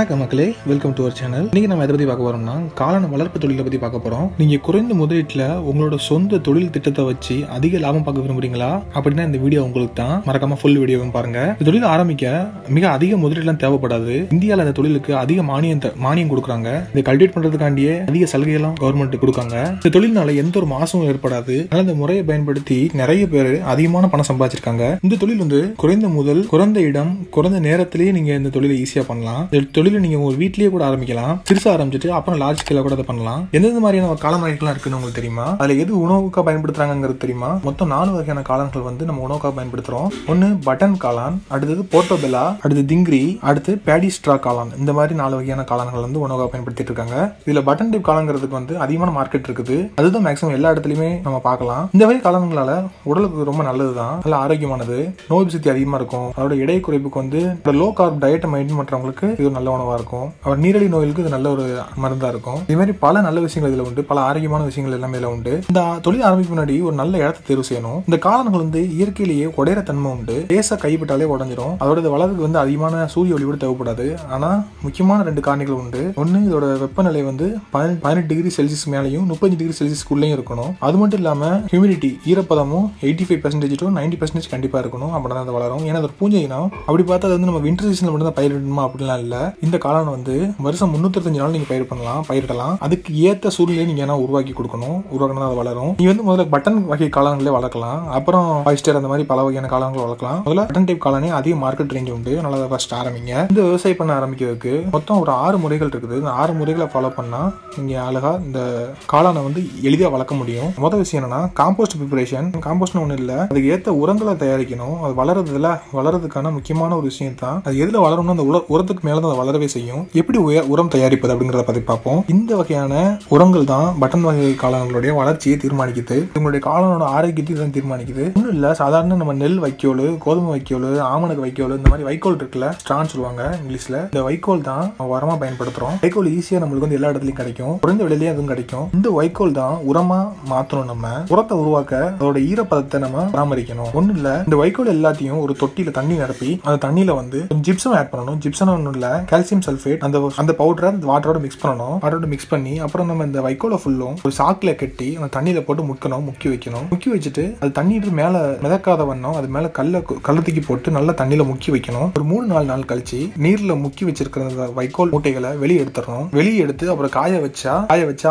வணக்கம் மக்களே, welcome to our channel. இன்னைக்கு நம்ம எதை பத்தி பார்க்க போறோம்னா காளான் வளர்ப்பு தொழிலை பத்தி பார்க்க போறோம். நீங்க குறைந்த முதலீட்டுல உங்களோட சொந்த தொழில் திட்டத்தை வச்சு அதிக லாபம் பார்க்க விரும்புறீங்களா அப்படின்னா இந்த வீடியோ உங்களுக்கு தான். மறக்காம ஃபுல் வீடியோவும் பாருங்க. இந்த தொழில் ஆரம்பிக்க மிக அதிக முதலீடுலாம் தேவைப்படாது. இந்தியாவில் இந்த தொழிலுக்கு அதிக மானியம் கொடுக்குறாங்க. இதை கல்டிவேட் பண்றதுக்காண்டியே அதிக சலுகையெல்லாம் கவர்மெண்ட் கொடுக்காங்க. இந்த தொழில்னால எந்த ஒரு மாசமும் ஏற்படாது. ஆனால் இந்த முறையை பயன்படுத்தி நிறைய பேர் அதிகமான பணம் சம்பாதிச்சிருக்காங்க. இந்த தொழில் வந்து குறைந்த முதல், குறைந்த இடம், குறைந்த நேரத்திலேயே நீங்க இந்த தொழிலை ஈஸியா பண்ணலாம். தொழில நீங்க உங்க வீட்லயே கூட ஆரம்பிக்கலாம். சிறுசா ஆரம்பிச்சுட்டு அப்புறம் லார்ஜ் ஸ்கேல கூட அதை பண்ணலாம். எந்தெந்த மாதிரியான காளான்கள் இருக்குன்னு உங்களுக்கு தெரியுமா? அதுல எது உணவுக்காக பயன்படுத்துறாங்கிறது தெரியுமா? மொத்தம் 4 வகையான காளான்கள் வந்து நம்ம உணவுக்காக பயன்படுத்துறோம். ஒன்னு பட்டன் காளான், அடுத்தது போர்ட்டோபெல்லா, அடுத்து திங்கிரி, அடுத்து பேடி ஸ்ட்ரா காளான். இந்த மாதிரி 4 வகையான காளான்கள் வந்து உணவுக்காக பயன்படுத்திட்டு இருக்காங்க. இதுல பட்டன் டிப் காளான்ங்கிறதுக்கு வந்து அதிகமான மார்க்கெட் இருக்குது. அதுதான் மேக்ஸிமம் எல்லா இடத்துலயுமே நம்ம பார்க்கலாம். இந்த வகை காளான்களால உடலுக்கு ரொம்ப நல்லதுதான், நல்ல ஆரோக்கியமானது, நோய் சக்தி அதிகமா இருக்கும். அதோட எடை குறைப்புக்கு வந்து லோ கார்ப் டயட்டை மெயின்டைன் பண்றவங்களுக்கு இது நல்ல உணவா இருக்கும். அவர் நீரழி நோய்களுக்கு இது நல்ல ஒரு மருந்தா இருக்கும். இது மாதிரி பல நல்ல விஷயங்கள் இதுல உண்டு, பல ஆரோக்கியமான விஷயங்கள் எல்லாமே இதுல உண்டு. இந்த தொழில் ஆரம்பிக்கும் முன்னாடி ஒரு நல்ல இடத்தை தேர்வு செய்யணும். இந்த காளான்கள் வந்து இயற்கையிலேயே உடையற தன்மை உண்டு. லேசா கைப்பட்டாலே உடஞ்சிரும். அதோட வளர்க்கு வந்து அதிகமான சூரிய ஒளி கூட தேவைப்படாது. ஆனா முக்கியமான 2 காரணிகள் உண்டு. ஒன்னு, இதோட வெப்பநிலை வந்து 18 டிகிரி செல்சியஸ் மேலையும் 35 டிகிரி செல்சியஸ்குள்ளேயும் இருக்கணும். அது மட்டும் இல்லாம ஹியூமிடிட்டி, ஈரப்பதமும் 85% to 90% கண்டிப்பா இருக்கணும். அப்படின்னா அது வளரும். ஏன்னா அது பூஞ்சை இனம். அப்படி பார்த்தா அது வந்து நம்ம வின்டர் சீசன்ல மட்டும் தான் பயிரிடணுமா அப்படிலாம் இல்ல. இந்த காளான் வந்து வருஷம் 365 நாள் நீங்க பயிரிடலாம். அதுக்கு ஏற்ற சூழ்நிலையை நீங்க உருவாக்கி கொடுக்கணும். உருவாக்கணும் அது வளரும். நீ வந்து முதல்ல பட்டன் வகை காளான்களே வளர்க்கலாம். அப்புறம் ஆயிஸ்டர், அந்த மாதிரி பல வகையான காளான்கள் வளர்க்கலாம். முதல்ல பட்டன் டைப் காளானே அதிக மார்க்கெட் ரேஞ்ச் உண்டு. நல்லா ஃபர்ஸ்ட் ஆரம்பிங்க. இந்த விவசாயம் பண்ண ஆரம்பிக்கிறதுக்கு மொத்தம் ஒரு 6 முறைகள் இருக்குது. இந்த 6 முறைகளை ஃபாலோ பண்ணா நீங்க அழகா இந்த காளானை வந்து எளிதாக வளர்க்க முடியும். முதல் விஷயம் என்னன்னா காம்போஸ்ட் ப்ரிப்பரேஷன். காம்போஸ்ட்னு ஒண்ணு இல்ல, அதுக்கு ஏற்ற உரங்களை தயாரிக்கணும். அது வளர்றதுக்கான முக்கியமான ஒரு விஷயம் தான். அது எதுல வளரணும்னா அந்த உரத்துக்கு மேல தான் வளரவே செய்யும். எப்படி உரம் தயாரிப்பது அப்படிங்கறத பத்தி பார்ப்போம். இந்த வகையான உரங்கள் தான் பட்டன் வகை காளான்களுடைய வளர்ச்சியை தீர்மானிக்குது. உங்களுடைய காளானோட ஆரோக்கியத்தை தீர்மானிக்குது. ஒன்றும் இல்லை, சாதாரண நம்ம நெல் வைக்கோல், கோதுமை வைக்கோல், ஆமணக்கு வைக்கோல், இந்த மாதிரி வைக்கோல் இருக்குல்ல, ஸ்ட்ரான் சொல்லுவாங்க இங்கிலீஷ்ல. இந்த வைக்கோல் தான் உரமா பயன்படுத்துறோம். வைக்கோல் ஈஸியா நம்மளுக்கு வந்து எல்லா இடத்துலையும் கிடைக்கும், குறைந்த விலையிலேயே அதுவும் கிடைக்கும். இந்த வைக்கோல் தான் உரமா மாற்றணும். நம்ம உரத்தை உருவாக்க அதோட ஈரப்பதத்தை நம்ம பராமரிக்கணும். ஒன்றும் இல்லை, இந்த வைக்கோல் எல்லாத்தையும் ஒரு தொட்டியில தண்ணி நிரப்பி அந்த தண்ணியில வந்து ஜிப்சம் ஆட் பண்ணணும். ஜிப்சம் ஒன்றும் இல்லை, கால்சியம் சல்பேட் அந்த பவுடரை வாட்டரோட மிக்ஸ் பண்ணணும். வாட்டரோட மிக்ஸ் பண்ணி அப்புறம் நம்ம இந்த வைக்கோல ஃபுல்லும் ஒரு சாக்கில் கட்டி அந்த தண்ணியில போட்டு முக்கணும், முக்கி வைக்கணும். முக்கி வச்சுட்டு அது தண்ணீர் மேல மிதக்காத வண்ணம் அது மேல கல்லத்துக்கி போட்டு நல்லா தண்ணியில முக்கி வைக்கணும். ஒரு 3-4 நாள் கழிச்சு நீர்ல முக்கி வச்சிருக்கிற அந்த வைக்கோல் மூட்டைகளை வெளியே எடுத்துடணும். வெளியே எடுத்து அப்புறம் காய வச்சா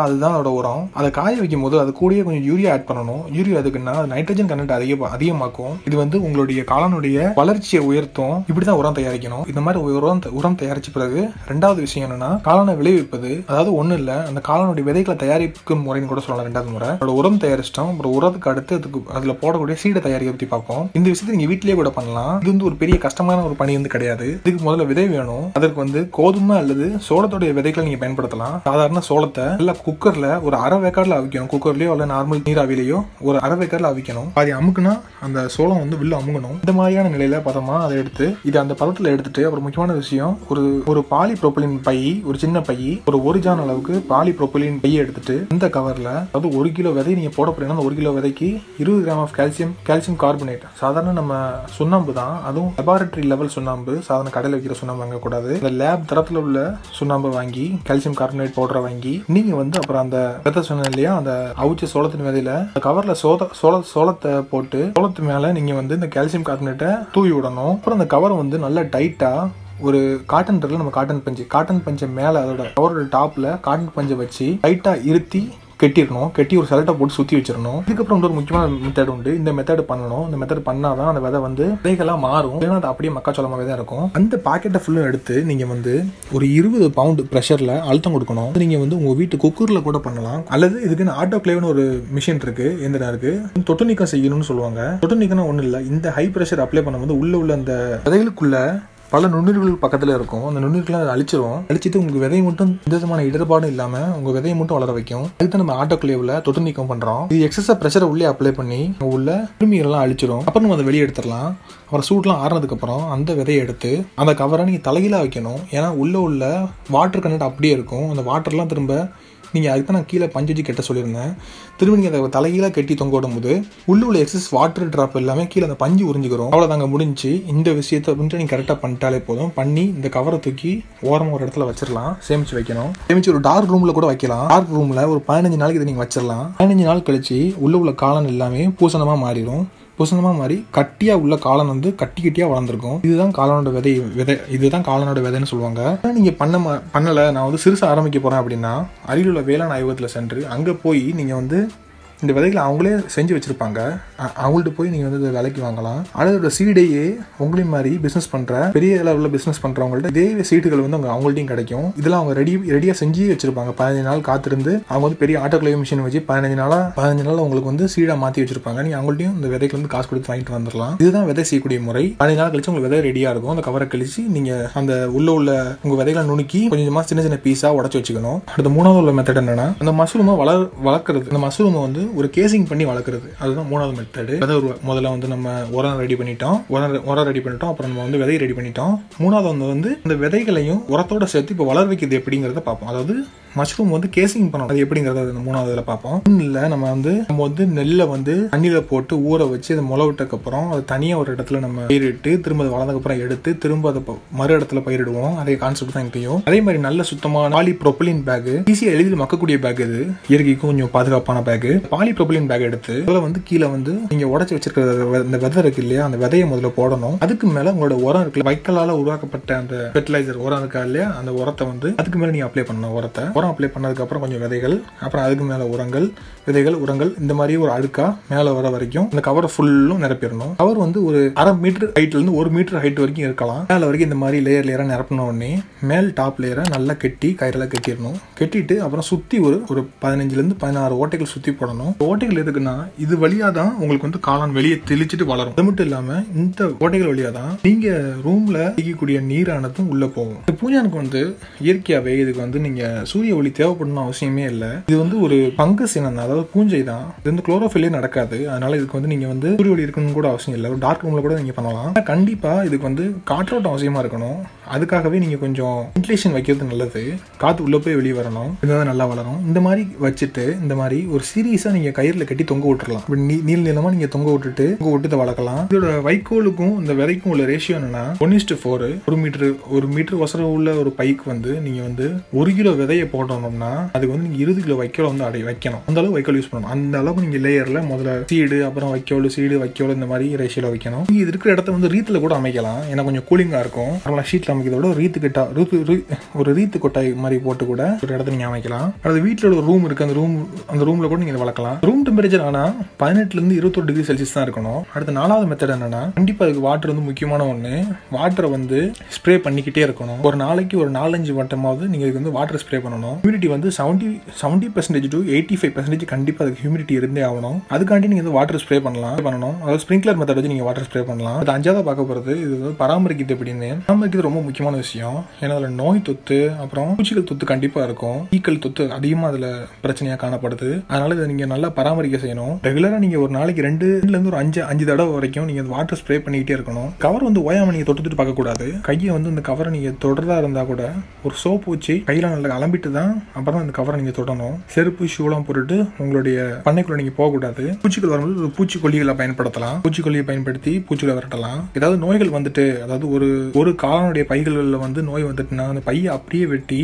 அதுதான் அதோட உரம். அதை காய வைக்கும் போது அது கூடயே கொஞ்சம் யூரியா ஆட் பண்ணணும். யூரியா அதுக்குன்னா நைட்ரஜன் கண்டென்ட் அதிகமாக்கும். இது வந்து உங்களுடைய காளானுடைய வளர்ச்சியை உயர்த்தும். இப்படிதான் உரம் தயாரிக்கணும். இந்த மாதிரி உரம் தயாரிச்ச பிறகு ரெண்டாவது விஷயம் என்னன்னா காளானை விளைவிப்பது. அதாவது ஒண்ணு இல்ல, அந்த காளானுடைய விதைகளை தயாரிக்கும் முறைன்னு கூட சொல்லலாம். ரெண்டாவது முறை உரம் தயாரிச்சிட்டோம். அப்புறம் உரத்துக்கு அடுத்து அதுல போடக்கூடிய சீடை தயாரிக்க பத்தி பார்ப்போம். இந்த விஷயத்தை நீங்க வீட்டிலேயே கூட பண்ணலாம். இது வந்து ஒரு பெரிய கஷ்டமான ஒரு பணி வந்து கிடையாது. இதுக்கு முதல்ல விதை வேணும். அதற்கு வந்து கோதுமை அல்லது சோளத்துடைய விதைகளை நீங்க பயன்படுத்தலாம். சாதாரண சோளத்தை நல்லா குக்கர்ல ஒரு அரை வேக்காடுல அவிக்கணும். குக்கர்லயோ அல்ல நார்மல் நீராவிலேயோ ஒரு அரை வேக்காடுல அவிக்கணும். பாதி அமுக்குனா அந்த சோளம் வந்து வில்லு அமுங்கணும். இந்த மாதிரியான நிலையில பதமா அதை எடுத்து இது அந்த பதத்துல எடுத்துட்டு அப்புறம் முக்கியமான விஷயம் ஒரு பாலி ப்ரோபலின் பை, ஒரு சின்ன பை, ஒரு ஜான் அளவுக்கு பாலி ப்ரோபலின் பையை எடுத்துட்டு இந்த கவர்ல, அதாவது 1 கிலோ விதை நீங்க போட போறீங்கன்னா 1 கிலோ விதைக்கு 20 கிராம் ஆஃப் கால்சியம் கார்பனேட். சாதாரண நம்ம சுண்ணாம்பு தான், அதுவும் லெபார்டரி லெவல் சுண்ணாம்பு. சாதாரண கடையில் வைக்கிற சுண்ணாம்பு வாங்க கூடாது. இந்த லேப் தரத்துல உள்ள சுண்ணாம்பு வாங்கி கால்சியம் கார்பனேட் பவுடரை வாங்கி நீங்க வந்து அப்புறம் அந்த விதை சொன்ன இல்லையா, அந்த அவிச்ச சோளத்தின் விதையில கவர்ல சோளத்தை போட்டு சோளத்து மேல நீங்க வந்து இந்த கால்சியம் கார்பனேட்டை தூவி விடணும். அப்புறம் அந்த கவர் வந்து நல்லா டைட்டா ஒரு காட்டன் இருக்குல்ல, நம்ம காட்டன் பஞ்சை மேல அதோட கவரோட டாப்ல காட்டன் பஞ்சை வச்சு லைட்டா இருத்தி கட்டிடணும். கட்டி ஒரு சலட்டை போட்டு சுற்றி வச்சிடணும். இதுக்கப்புறம் ஒரு முக்கியமான மெத்தட் உண்டு. இந்த மெத்தட் பண்ணணும். இந்த மெத்தட் பண்ணாதான் அந்த விதை வந்து விதைகளாக மாறும். ஏன்னா அது அப்படியே மக்காச்சோளமாகவே தான் இருக்கும். அந்த பாக்கெட்டை ஃபுல்லும் எடுத்து நீங்கள் வந்து ஒரு 20 பவுண்ட் ப்ரெஷரில் அழுத்தம் கொடுக்கணும். நீங்கள் வந்து உங்கள் வீட்டு குக்கரில் கூட பண்ணலாம். அல்லது இதுக்குன்னு ஆட்டோக்ளேவ்னு ஒரு மிஷின் இருக்கு, எந்திரம் இருக்கு. தொட்டு நீக்கம் செய்யணும்னு சொல்லுவாங்க. தொட்டு நீக்கம்னா ஒன்றும் இல்லை, இந்த ஹை ப்ரெஷர் அப்ளை பண்ணும்போது உள்ள அந்த விதைகளுக்குள்ள பல நுண்ணுயிர்கள் பக்கத்துல இருக்கும். அந்த நுண்ணுயிர்களை அழிச்சிரும். அழிச்சிட்டு உங்க விதையை மட்டும் எந்த விதமான இடர்பாடும் இல்லாம உங்க விதையை மட்டும் வளர வைக்கும். அதுக்கு நம்ம ஆட்டோக்ளேவ்ல தொட்டு நீக்கம் பண்றோம். இது எக்ஸஸா ப்ரெஷரை உள்ளே அப்ளை பண்ணி உள்ள கிருமிகள்லாம் அழிச்சிரும். அப்புறம் நம்ம அதை வெளியே எடுத்துடலாம். அப்புறம் சூட்லாம் ஆறுனதுக்கு அப்புறம் அந்த விதையை எடுத்து அந்த கவரை நீங்க தலையில வைக்கணும். ஏன்னா உள்ள வாட்டர் கண்டென்ட் அப்படியே இருக்கும். அந்த வாட்டர்லாம் திரும்ப நீங்கள் அதுக்கு நான் கீழே பஞ்சு வச்சு கெட்ட சொல்லியிருந்தேன். திரும்ப நீங்கள் அதை தலைகீழாக கட்டி தொங்க விடும்போது உள்ளே உள்ள எக்ஸஸ் வாட்டர் ட்ராப் எல்லாமே கீழே அந்த பஞ்சு உறிஞ்சிக்கிறோம். அவ்வளோ தாங்க முடிஞ்சு. இந்த விஷயத்தை வந்துட்டு நீங்கள் கரெக்டாக பண்ணிட்டாலே போதும். பண்ணி இந்த கவரை தூக்கி ஓரமாக ஒரு இடத்துல வச்சிடலாம், சேமிச்சு வைக்கணும். சேமிச்சு ஒரு டார்க் ரூமில் கூட வைக்கலாம். டார்க் ரூமில் ஒரு 15 நாளைக்கு இதை நீங்கள் வச்சிடலாம். 15 நாள் கழிச்சு உள்ளே உள்ள காளான் எல்லாமே பூசணமாக மாறிடும். பூசணமாக மாறி கட்டியாக உள்ள காளான் வந்து கட்டியாக வளர்ந்துருக்கும். இதுதான் காளானோட விதை, இதுதான் காளானோட விதைன்னு சொல்லுவாங்க. ஆனால் நீங்கள் பண்ணலை, நான் வந்து சிறுசு ஆரம்பிக்க போகிறேன் அப்படின்னா அருகில் உள்ள வேளாண் ஆய்வகத்தில் சென்று அங்கே போய் நீங்கள் வந்து இந்த விதைகளை அவங்களே செஞ்சு வச்சுருப்பாங்க. அவங்கள்ட்ட போய் நீங்கள் வந்து விலைக்கு வாங்கலாம். அதோட சீடையே உங்களையும் மாதிரி பிஸ்னஸ் பண்ணுற பெரிய அளவில் பிஸ்னஸ் பண்ணுறவங்கள்ட்ட இதே சீட்டுகள் வந்து அவங்க அவங்கள்ட்டையும் கிடைக்கும். இதெல்லாம் அவங்க ரெடியாக செஞ்சு வச்சுருப்பாங்க. 15 நாள் காத்திருந்து அவங்க வந்து பெரிய ஆட்டோக்ளேவ் மிஷின் வச்சு 15 நாள் உங்களுக்கு வந்து சீடாக மாற்றி வச்சுருப்பாங்க. நீங்கள் அவங்கள்ட்டையும் இந்த விதைக்கு வந்து காசு கொடுத்து வாங்கிட்டு வந்துடலாம். இதுதான் விதை செய்யக்கூடிய முறை. 15 நாள் கழிச்சு உங்களுக்கு விதை ரெடியாக இருக்கும். அந்த கவரை கழிச்சு நீங்கள் அந்த உள்ள உங்கள் விதைகளை நுணுக்கி கொஞ்சமாக சின்ன சின்ன பீஸாக உடச்சி வச்சுக்கணும். அடுத்த 3வது உள்ள மெத்தட் என்னென்னா அந்த மஷ்ரூமை வளர்க்குறது. அந்த மஷ்ரூமை வந்து ஒரு கேசிங் பண்ணி வளர்க்குறது, அதுதான் 3வது மெத்தடு. முதல்ல வந்து நம்ம உரம் ரெடி பண்ணிட்டோம், அப்புறம் நம்ம வந்து விதையை ரெடி பண்ணிட்டோம். 3வது வந்து இந்த விதைகளையும் உரத்தோட சேர்த்து இப்போ வளர வைக்கிறது எப்படிங்கிறத பார்ப்போம். அதாவது மஷ்ரூம் வந்து கேசிங் பண்ணணும், அது எப்படிங்கிறத 3வதுல பார்ப்போம். இல்லை நம்ம வந்து நெல்லை வந்து தண்ணியில் போட்டு ஊற வச்சு அதை முளைவிட்டக்கப்புறம் அது தனியாக ஒரு இடத்துல நம்ம பயிரிட்டு திரும்ப அது வளர்ந்தக்கப்புறம் எடுத்து திரும்ப அதை மறு இடத்துல பயிரிடுவோம். அதே கான்செப்ட் தான் எங்கேயும். அதே மாதிரி நல்ல சுத்தமான பாலி ப்ரொபலின் பேக்கு, ஈஸியாக எளிதில் மக்கக்கூடிய பேக், இது இயற்கைக்கும் கொஞ்சம் பாதுகாப்பான பேக்கு. பாலி ப்ரொபலின் பேக் எடுத்து அதில் வந்து கீழே வந்து நீங்கள் உடச்சி வச்சிருக்கிற இந்த விதை இருக்கு இல்லையா, அந்த விதையை முதல்ல போடணும். அதுக்கு மேலே உங்களோட உரம் இருக்குல்ல, வைக்கலால் உருவாக்கப்பட்ட அந்த ஃபெர்டிலைசர் உரம் இருக்கா இல்லையா, அந்த உரத்தை வந்து அதுக்கு மேலே நீங்கள் அப்ளை பண்ணணும். உரம் அப்ளை பண்ணதுக்கப்புறம் கொஞ்சம் விதைகள், அப்புறம் அதுக்கு மேலே உரங்கள், விதைகள், உரங்கள், இந்த மாதிரி ஒரு அடுக்கா மேலே வர வரைக்கும் இந்த கவரை ஃபுல்லும் நிரப்பிடணும். கவர் வந்து ஒரு 1/2 மீட்டர் ஹைட்லேருந்து 1 மீட்டர் ஹைட் வரைக்கும் இருக்கலாம். மேலே வரைக்கும் இந்த மாதிரி லேயர் லேயராக நிரப்பின உடனே மேல் டாப் லேயரை நல்லா கட்டி கயிறெல்லாம் கட்டிடணும். கட்டிட்டு அப்புறம் சுற்றி ஒரு 15லேருந்து 16 ஓட்டைகள் சுற்றி போடணும். ஓட்டைகள் எதுக்குன்னா இது வழியாக தான் உங்களுக்கு வந்து காளான் வெளியே தெளிச்சிட்டு வளரும். அது மட்டும் இல்லாமல் இந்த ஓட்டைகள் வழியாக தான் நீங்கள் ரூமில் வைக்கக்கூடிய நீரானதும் உள்ளே போகும். இந்த பூஞ்சானுக்கு வந்து இயற்கையாகவே இதுக்கு வந்து நீங்கள் சூரிய ஒளி தேவைப்படணும் அவசியமே இல்லை. இது வந்து ஒரு பங்கஸ் இனம் தான், அதாவது பூஞ்சை தான். இது வந்து குளோரோஃபில்லே நடக்காது. அதனால இதுக்கு வந்து நீங்கள் வந்து சூரிய ஒளி இருக்கணும்னு கூட அவசியம் இல்லை. ஒரு டார்க் ரூமில் கூட நீங்கள் பண்ணலாம். கண்டிப்பாக இதுக்கு வந்து காற்றோட்டம் அவசியமாக இருக்கணும். அதுக்காகவே நீங்கள் கொஞ்சம் வென்டிலேஷன் வைக்கிறது நல்லது. காற்று உள்ளே போய் வெளியே வரணும், இதுதான் நல்லா வளரும். இந்த மாதிரி வச்சுட்டு இந்த மாதிரி ஒரு சீரியஸாக நீங்கள் கயிறில் கட்டி தொங்க விட்டுடலாம். இப்படி நீளமாக நீங்கள் தொங்க விட்டு இதை வளர்க்கலாம். இதோட வைக்கோலுக்கும் இந்த விதைக்கும் உள்ள ரேஷியோ என்னன்னா 1:4. ஒரு மீட்டர் ஒசரம் உள்ள ஒரு பைக்கு வந்து நீங்கள் வந்து 1 கிலோ விதை போட்டோம்னா அதுக்கு வந்து நீங்க 20 கிலோ வைக்கோல் வந்து அடை வைக்கணும். அந்த அளவு வைக்கோல் யூஸ் பண்ணணும். அந்த அளவுக்கு நீங்க லேயர்ல முதல்ல சீடு, அப்புறம் வைக்கோல் இந்த மாதிரி ரேஷியோல வைக்கணும். நீங்க இது இருக்கிற இடத்த வந்து ரீத்துல கூட அமைக்கலாம். ஏன்னா கொஞ்சம் கூலிங்கா இருக்கும். அதனால ஷீட்ல அமைக்கிறதோட ரீத்து கொட்டாய் மாதிரி போட்டு கூட ஒரு இடத்துல நீங்க அமைக்கலாம். அதாவது வீட்டுல ஒரு ரூம் இருக்கு, அந்த ரூம்ல கூட நீங்க வளர்க்கலாம். ரூம் டெம்பரேச்சர் ஆனா 18 லேருந்து 21 டிகிரி செல்சியஸ் தான் இருக்கணும். அடுத்த 4வது மெத்தட் என்னன்னா கண்டிப்பா அதுக்கு வாட்டர் வந்து முக்கியமான ஒண்ணு. வாட்டரை வந்து ஸ்ப்ரே பண்ணிக்கிட்டே இருக்கணும். ஒரு நாளைக்கு ஒரு 4-5 வட்டமாவது நீங்க இதுக்கு வந்து வாட்டர் ஸ்ப்ரே பண்ணணும். ஹியூமிடிட்டி வந்து 70% to 85% கண்டிப்பா அதுக்கு ஹியூமிடிட்டி இருந்தே ஆகணும். அதுக்காண்டி நீங்க வந்து வாட்டர் ஸ்ப்ரே பண்ணணும். அதாவது ஸ்ப்ரிங்க்லர் மெத்தட் வச்சு நீங்க வாட்டர் ஸ்ப்ரே பண்ணலாம். அது 5வது பார்க்க போறது இது வந்து பராமரிக்கிறது. எப்படின்னு பராமரிக்கிறது ரொம்ப முக்கியமான விஷயம். ஏன்னா அதுல நோய் தொத்து, அப்புறம் பூச்சிகள் தொத்து கண்டிப்பா இருக்கும். ஈக்கள் தொத்து அதிகமா அதுல பிரச்சனையா காணப்படுது. அதனால இதை நீங்க நல்லா பராமரிக்க செய்யணும். ரெகுலரா நீங்க ஒரு நாளைக்கு 2-5 தடவை வரைக்கும் நீங்க வாட்டர் ஸ்ப்ரே பண்ணிக்கிட்டே இருக்கணும். கவர் வந்து ஓயாம நீங்க தொட்டுட்டு பார்க்க கூடாது. கையை வந்து இந்த கவரை நீங்க தொடர்றதா இருந்தா கூட ஒரு சோப்பு வச்சு கையில நல்லா அலம்பிட்டு தான் அப்புறம் அந்த கவரை நீங்கள் தொடணும். செருப்பு, ஷூலாம் போட்டுட்டு உங்களுடைய பண்ணைக்குள்ள நீங்கள் போகக்கூடாது. பூச்சிகள் வரும்போது பூச்சிக்கொல்லிகளை பயன்படுத்தலாம். பூச்சிக்கொல்லியை பயன்படுத்தி பூச்சிகளை விரட்டலாம். ஏதாவது நோய்கள் வந்துட்டு, அதாவது ஒரு காளானுடைய பைகளில் வந்து நோய் வந்துட்டுனா அந்த பையை அப்படியே வெட்டி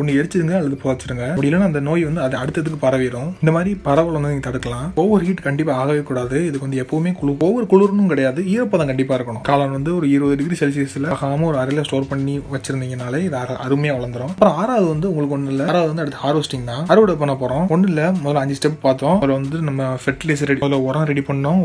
ஒன்று எரிச்சிடுங்க அல்லது புதைச்சிடுங்க. அப்படி இல்லைன்னா அந்த நோய் வந்து அது அடுத்ததுக்கு பரவிடும். இந்த மாதிரி பரவல் வந்து நீங்கள் தடுக்கலாம். ஓவர் ஹீட் கண்டிப்பாக ஆகவே கூடாது. இதுக்கு வந்து எப்பவுமே ஓவர் குளிர்னும் கிடையாது, ஈரப்பதம் கண்டிப்பாக இருக்கணும். காளான் வந்து ஒரு 20 டிகிரி செல்சியஸில் ஆகாமல் ஒரு அறையில் ஸ்டோர் பண்ணி வச்சிருந்தீங்கனாலே இது அருமையாக வளர்ந்துடும். அப்புறம் 6வது வந்து உங்களுக்கு 6வது வந்து அடுத்து ஹார்வெஸ்டிங் தான். அறுவடை பண்ண போகிறோம். ஒன்றில் முதல்ல 5 ஸ்டெப் பார்த்தோம். அதில் வந்து நம்ம ஃபெர்டிலைசர் ரெடி, அதில் உரம் ரெடி பண்ணோம்,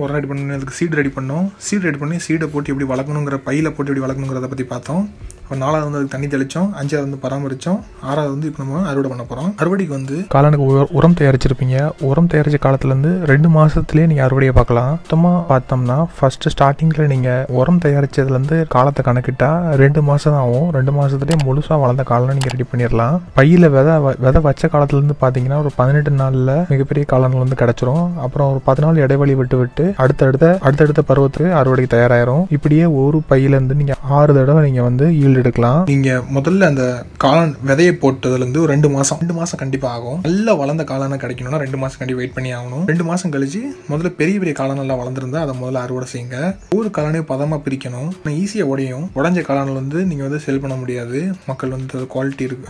அதுக்கு சீடு ரெடி பண்ணி சீடை போட்டு எப்படி வளர்க்கணுங்கிற பையில் போட்டு எப்படி வளர்க்கணுங்கிறத பற்றி பார்த்தோம். இப்போ 4வது வந்து அதுக்கு தண்ணி தெளித்தோம், 5வது வந்து பராமரித்தோம், 6வது வந்து இப்போ நம்ம அறுவடை பண்ண போகிறோம். அறுவடைக்கு வந்து காளானுக்கு உரம் தயாரிச்சிருப்பீங்க. உரம் தயாரித்த காலத்துலேருந்து 2 மாதத்துலேயே நீங்கள் அறுவடையை பார்க்கலாம். மொத்தமாக பார்த்தோம்னா ஃபர்ஸ்ட் ஸ்டார்டிங்கில் நீங்கள் உரம் தயாரித்ததுலேருந்து காலத்தை கணக்கிட்டால் 2 மாதம் தான் ஆகும். 2 மாதத்துலேயே முழுசாக வளர்ந்த காளானை நீங்கள் ரெடி பண்ணிடலாம். பையில் விதை வச்ச காலத்துலேருந்து பார்த்தீங்கன்னா ஒரு 18 நாளில் மிகப்பெரிய காளான்கள் வந்து கிடச்சிரும். அப்புறம் ஒரு 10 நாள் இடைவெளி விட்டு அடுத்தடுத்த பருவத்துக்கு அறுவடைக்கு தயாராகிடும். இப்படியே ஒரு பையிலேருந்து நீங்கள் 6 தடவை நீங்கள் வந்து நெல் எடுக்கலாம். நீங்க முதல்ல அந்த காளான் விதையை போட்டதுல இருந்து 2 மாசம் கண்டிப்பா ஆகும். நல்ல வளர்ந்த காளானா கிடைக்கணும்னா 2 மாசம் கண்டிப்பா வெயிட் பண்ணி ஆகணும். 2 மாசம் கழிச்சு முதல்ல பெரிய பெரிய காளான் நல்லா வளர்ந்துருந்தா அதை முதல்ல அறுவடை செய்யுங்க. ஒவ்வொரு காளானையும் பதமா பிரிக்கணும். ஈஸியா உடையும். உடஞ்ச காளான்ல வந்து நீங்க வந்து செல் பண்ண முடியாது. மக்கள் வந்து குவாலிட்டி இருக்கு,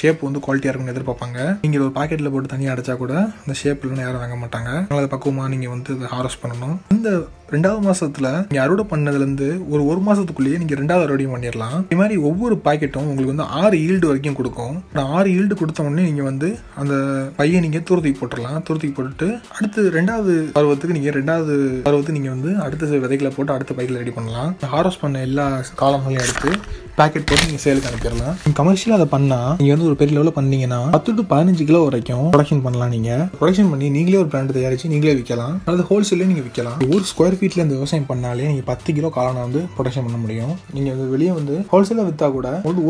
ஷேப் வந்து குவாலிட்டியா இருக்குன்னு எதிர்பார்ப்பாங்க. நீங்க ஒரு பாக்கெட்ல போட்டு தனியாக அடைச்சா கூட அந்த ஷேப் இல்லைன்னு யாரும் வாங்க மாட்டாங்க. அதை பக்குவமா நீங்க வந்து ஹார்வெஸ்ட் பண்ணணும். இந்த 2வது மாசத்துல நீங்க அறுவடை பண்ணதுல இருந்து ஒரு மாசத்துக்குள்ளேயே நீங்க 2வது அறுவடையும் பண்ணிடலாம். இது மாதிரி ஒவ்வொரு பாக்கெட்டும் உங்களுக்கு வந்து 6 ஈல்டு வரைக்கும் கொடுக்கும். 6 ஈல்டு கொடுத்த உடனே நீங்க வந்து அந்த பையை நீங்க தூரத்துக்கு போட்டுடலாம். தூரத்துக்கு போட்டுட்டு அடுத்து 2வது பருவத்துக்கு நீங்க 2வது பருவத்துக்கு நீங்க வந்து அடுத்த விதைகளை போட்டு அடுத்த பைக்கில் ரெடி பண்ணலாம். ஹார்வெஸ்ட் பண்ண எல்லா காலங்களையும் எடுத்து பேக்கெட் போட்டு நீங்க சேலுக்கு அனுப்பிடலாம். நீங்க கமர்ஷியலா அதை பண்ணா நீங்க வந்து ஒரு பெரிய லெவலில் பண்ணீங்கன்னா 10 to 15 கிலோ வரைக்கும் ப்ரொடக்ஷன் பண்ணலாம். நீங்க ப்ரொடக்ஷன் பண்ணி நீங்களே ஒரு பிராண்ட் தயாரிச்சு நீங்களே விற்கலாம். அல்லது ஹோல்சேல்ல நீங்க விற்கலாம். ஒரு ஸ்கொயர் ஃபீட்ல இந்த விவசாயம் பண்ணாலே நீங்க 10 கிலோ காளானை வந்து ப்ரொடக்ஷன் பண்ண முடியும். நீங்க வந்து வெளியே வந்து ஹோல்சேலா வித்தா கூட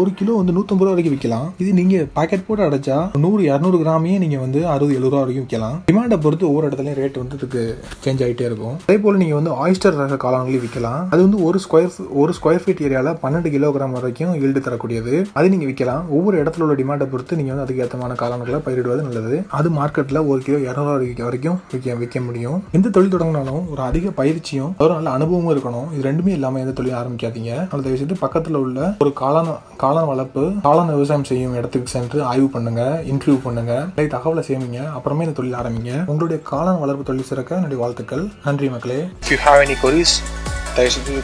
ஒரு கிலோ வந்து 150 ரூபா வரைக்கும் விற்கலாம். இது நீங்க பேக்கெட் போட்டு அடைச்சா 100-200 கிராமையே நீங்க வந்து 60-70 ரூபா வரைக்கும் விற்கலாம். டிமாண்டை பொறுத்து ஒவ்வொரு இடத்துலயும் ரேட் வந்து இதுக்கு சேஞ்ச் ஆகிட்டே இருக்கும். அதே போல நீங்க வந்து ஆயிஸ்டர் ரக காளான்களையும் விற்கலாம். அது வந்து ஒரு ஸ்கொயர் ஃபீட் ஏரியால 12 கிலோகிராம் வரைக்கும் ஈல்டு தரக்கூடியது. அது நீங்க விற்கலாம். ஒவ்வொரு இடத்துல உள்ள டிமாண்டை பொறுத்து நீங்க வந்து அதுக்கு ஏற்றமான காளான்களை பயிரிடுவது நல்லது. அது மார்க்கெட்ல 1 கிலோ 200 ரூபா வரைக்கும் விற்க முடியும். எந்த தொழில் தொடங்கினாலும் ஒரு அதிக பயிற்சியும் ஒரு நல்ல அனுபவமும் இருக்கணும். இது ரெண்டுமே இல்லாம எந்த தொழில் ஆரம்பிக்காதீங்க. அந்த விஷயத்து பக்கத்துல உள்ள ஒரு காளான் வளர்ப்பு காளான் விவசாயம் செய்யும் இடத்துக்கு சென்று ஆய்வு பண்ணுங்க, இன்டர்வியூ பண்ணுங்க, தகவலை சேமிங்க, அப்புறமே இந்த தொழில் ஆரம்பிங்க. உங்களுடைய காளான் வளர்ப்பு தொழில் சிறக்க என்னுடைய வாழ்த்துக்கள். நன்றி மக்களே. If you have any queries,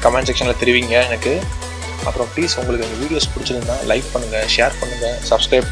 comment செக்ஷன்ல தெரிவிங்க எனக்கு. அப்புறம் ப்ளீஸ் உங்களுக்கு இந்த வீடியோஸ் பிடிச்சிருந்தா லைக் பண்ணுங்கள், ஷேர் பண்ணுங்கள், சப்ஸ்கிரைப்